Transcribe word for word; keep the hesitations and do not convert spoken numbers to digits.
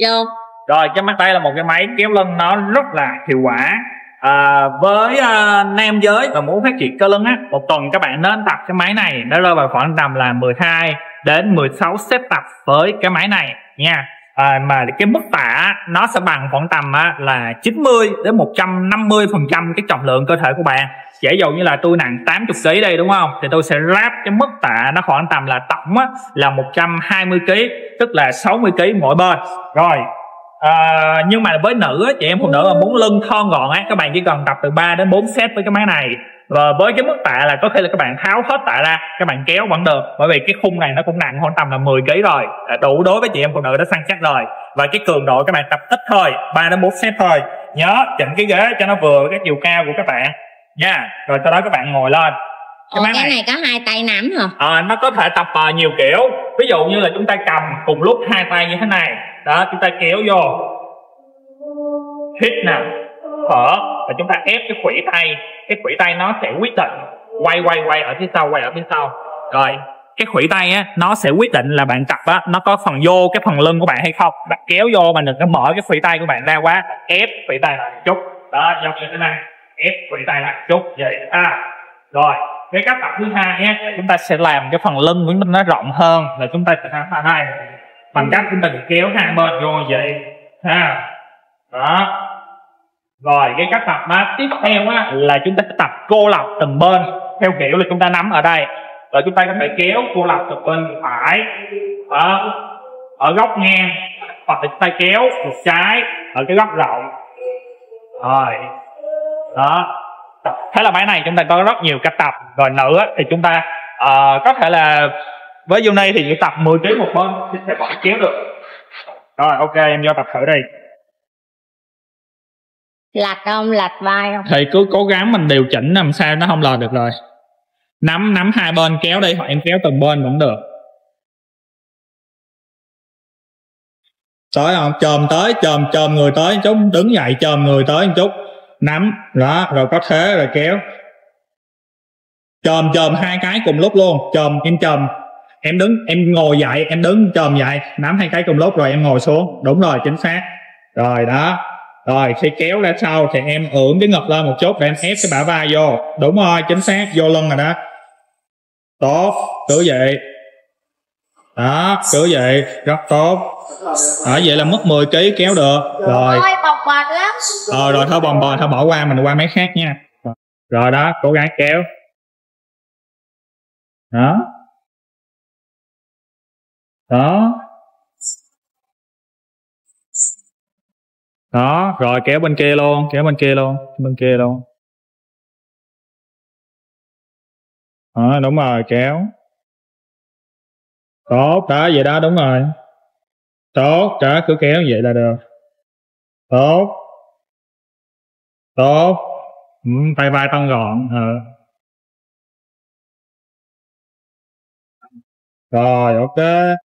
Vô. Rồi cái mát tay là một cái máy kéo lưng nó rất là hiệu quả. À, với uh, nam giới và muốn phát triển cơ lưng á, một tuần các bạn nên tập cái máy này, nó rơi vào khoảng tầm là mười hai đến mười sáu set tập với cái máy này nha. À, mà cái mức tạ nó sẽ bằng khoảng tầm á, là chín mươi đến một trăm năm mươi phần trăm cái trọng lượng cơ thể của bạn. Giả dụ như là tôi nặng tám mươi ki lô gam đây đúng không, thì tôi sẽ ráp cái mức tạ nó khoảng tầm là tổng á, là một trăm hai mươi ki lô gam, tức là sáu mươi ki lô gam mỗi bên. Rồi à, nhưng mà với nữ á, chị em phụ nữ mà muốn lưng thon gọn á, các bạn chỉ cần tập từ ba đến bốn set với cái máy này. Và với cái mức tạ là có khi là các bạn tháo hết tạ ra, các bạn kéo vẫn được, bởi vì cái khung này nó cũng nặng khoảng tầm là mười ki lô gam rồi, đủ đối với chị em phụ nữ đã săn chắc rồi. Và cái cường độ các bạn tập ít thôi, ba đến bốn set thôi. Nhớ chỉnh cái ghế cho nó vừa với cái chiều cao của các bạn nha. Yeah. Rồi sau đó các bạn ngồi lên. Cái, cái này, này có hai tay nắm hả? À, nó có thể tập uh, nhiều kiểu. Ví dụ như là chúng ta cầm cùng lúc hai tay như thế này. Đó, chúng ta kéo vô, hít nè, thở, và chúng ta ép cái khuỷu tay. Cái khuỷu tay nó sẽ quyết định quay quay quay ở phía sau, quay ở phía sau. Rồi cái khuỷu tay á, nó sẽ quyết định là bạn tập á, nó có phần vô cái phần lưng của bạn hay không. Bạn kéo vô mà đừng có mở cái khuỷu tay của bạn ra quá, ép khuỷu tay lại một chút. Đó, dọc như thế này, ép khuỷu tay lại một chút vậy. À, rồi cái cách tập thứ hai nhé, chúng ta sẽ làm cái phần lưng của mình nó rộng hơn, là chúng ta sẽ làm phần hai bằng cách chúng ta kéo hai bên vô vậy ha. Đó. Rồi cái cách tập mà tiếp theo á, là chúng ta sẽ tập cô lập từng bên theo kiểu là chúng ta nắm ở đây, rồi chúng ta có thể kéo cô lập từ bên phải ở, ở góc ngang, hoặc là chúng ta kéo ngược trái ở cái góc rộng. Rồi đó, thế là máy này chúng ta có rất nhiều cách tập. Rồi nữ á, thì chúng ta uh, có thể là với Uni thì chỉ tập mười ki lô gam một bên thì sẽ bỏ kéo được. Rồi ok, em vô tập thử đi. Lạch không? Lạch vai không? Thì cứ cố gắng mình điều chỉnh làm sao nó không lọt được rồi. Nắm nắm hai bên kéo đi, hoặc em kéo từng bên cũng được. Tới không? Chồm tới, chồm chồm người tới chút, đứng dậy chồm người tới một chút. Nắm, đó, rồi có thế rồi kéo. Chồm chồm hai cái cùng lúc luôn. Chồm, em chồm. Em đứng, em ngồi dậy, em đứng chồm dậy. Nắm hai cái cùng lúc rồi em ngồi xuống. Đúng rồi, chính xác. Rồi đó. Rồi khi kéo ra sau thì em ưỡn cái ngực lên một chút, rồi em ép cái bả vai vô. Đúng rồi, chính xác, vô lưng rồi đó. Tốt, cứ vậy. Đó, cứ vậy, rất tốt. Đó, vậy là mất mười ki lô gam kéo được. Rồi thôi, bồng bềnh lắm. Ờ, rồi thôi bồng bềnh, thôi bỏ qua, mình qua mấy khác nha. Rồi đó, cố gắng kéo. Đó. Đó. Đó, rồi kéo bên kia luôn, kéo bên kia luôn, bên kia luôn. Đó, đúng rồi, kéo. Tốt, đó, vậy đó, đúng rồi. Tốt, đó, cứ kéo vậy là được. Tốt. Tốt. Ừ, tay vai tăng gọn. Ừ. Rồi, ok.